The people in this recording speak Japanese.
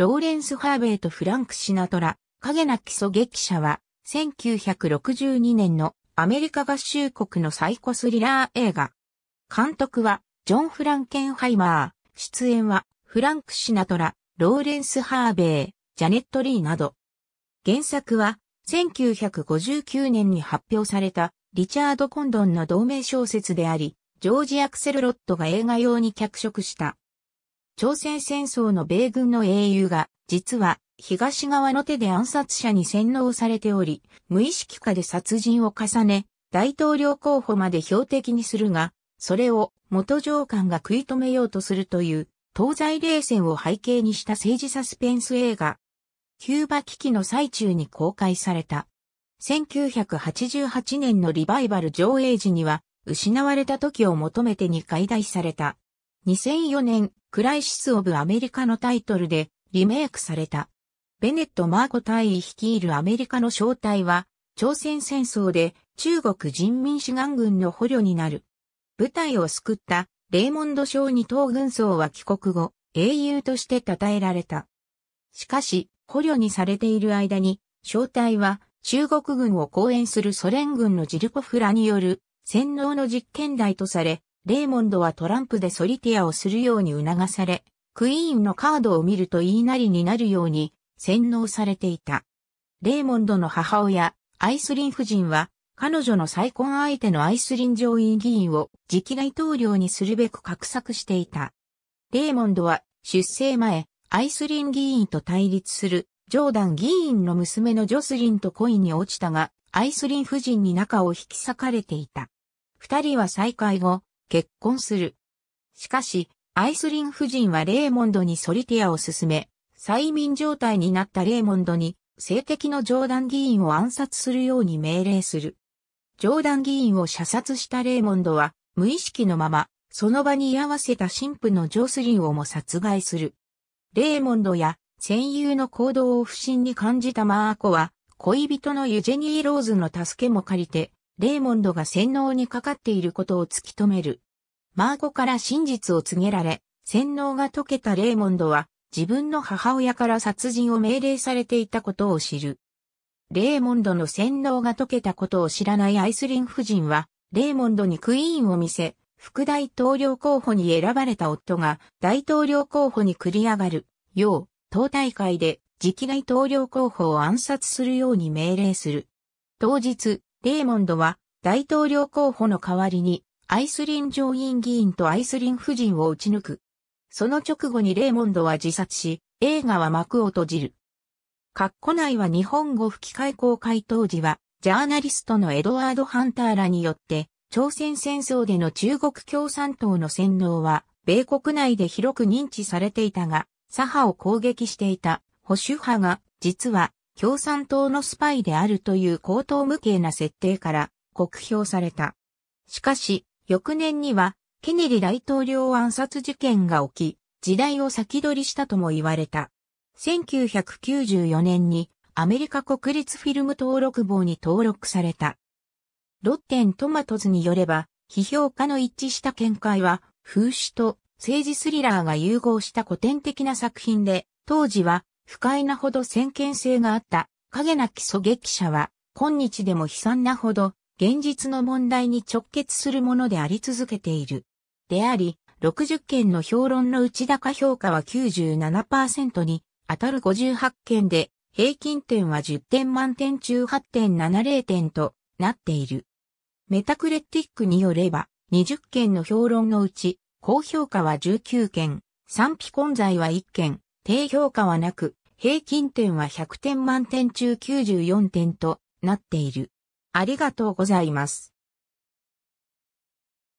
ローレンス・ハーベイとフランク・シナトラ、影なき狙撃者は、1962年のアメリカ合衆国のサイコスリラー映画。監督は、ジョン・フランケンハイマー。出演は、フランク・シナトラ、ローレンス・ハーベイ、ジャネット・リーなど。原作は、1959年に発表された、リチャード・コンドンの同名小説であり、ジョージ・アクセルロッドが映画用に脚色した。朝鮮戦争の米軍の英雄が、実は、東側の手で暗殺者に洗脳されており、無意識下で殺人を重ね、大統領候補まで標的にするが、それを元上官が食い止めようとするという、東西冷戦を背景にした政治サスペンス映画。キューバ危機の最中に公開された。1988年のリバイバル上映時には、失われた時を求めてに解体された。2004年、クライシス・オブ・アメリカのタイトルでリメイクされた。ベネット・マーコ大尉率いるアメリカの小隊は、朝鮮戦争で中国人民志願軍の捕虜になる。部隊を救ったレイモンド・ショー二等軍曹は帰国後、英雄として称えられた。しかし、捕虜にされている間に、小隊は中国軍を後援するソ連軍のジルコフらによる、洗脳の実験台とされ、レイモンドはトランプでソリティアをするように促され、クイーンのカードを見ると言いなりになるように洗脳されていた。レイモンドの母親、アイスリン夫人は、彼女の再婚相手のアイスリン上院議員を次期大統領にするべく画策していた。レイモンドは出生前、アイスリン議員と対立するジョーダン議員の娘のジョスリンと恋に落ちたが、アイスリン夫人に仲を引き裂かれていた。二人は再会後、結婚する。しかし、アイスリン夫人はレイモンドにソリティアを勧め、催眠状態になったレイモンドに、性的のジョーダン議員を暗殺するように命令する。ジョーダン議員を射殺したレイモンドは、無意識のまま、その場に居合わせた神父のジョスリンをも殺害する。レイモンドや、戦友の行動を不審に感じたマーコは、恋人のユジェニー・ローズの助けも借りて、レイモンドが洗脳にかかっていることを突き止める。マーコから真実を告げられ、洗脳が解けたレイモンドは自分の母親から殺人を命令されていたことを知る。レイモンドの洗脳が解けたことを知らないアイスリン夫人は、レイモンドにクイーンを見せ、副大統領候補に選ばれた夫が大統領候補に繰り上がるよう、党大会で次期大統領候補を暗殺するように命令する。当日、レイモンドは大統領候補の代わりにアイスリン上院議員とアイスリン夫人を撃ち抜く。その直後にレイモンドは自殺し、映画は幕を閉じる。括弧内は日本語吹き替え公開当時はジャーナリストのエドワード・ハンターらによって朝鮮戦争での中国共産党の洗脳は米国内で広く認知されていたが、左派を攻撃していた保守派が実は共産党のスパイであるという荒唐無稽な設定から酷評された。しかし、翌年にはケネディ大統領暗殺事件が起き、時代を先取りしたとも言われた。1994年にアメリカ国立フィルム登録簿に登録された。Rotten Tomatoesによれば、批評家の一致した見解は、風刺と政治スリラーが融合した古典的な作品で、当時は、不快なほど先見性があった影なき狙撃者は今日でも悲惨なほど現実の問題に直結するものであり続けている。であり、60件の評論のうち高評価は 97% に当たる58件で平均点は10点満点中 8.70 点となっている。メタクレティックによれば20件の評論のうち高評価は19件、賛否混在は1件、低評価はなく、平均点は100点満点中94点となっている。ありがとうございます。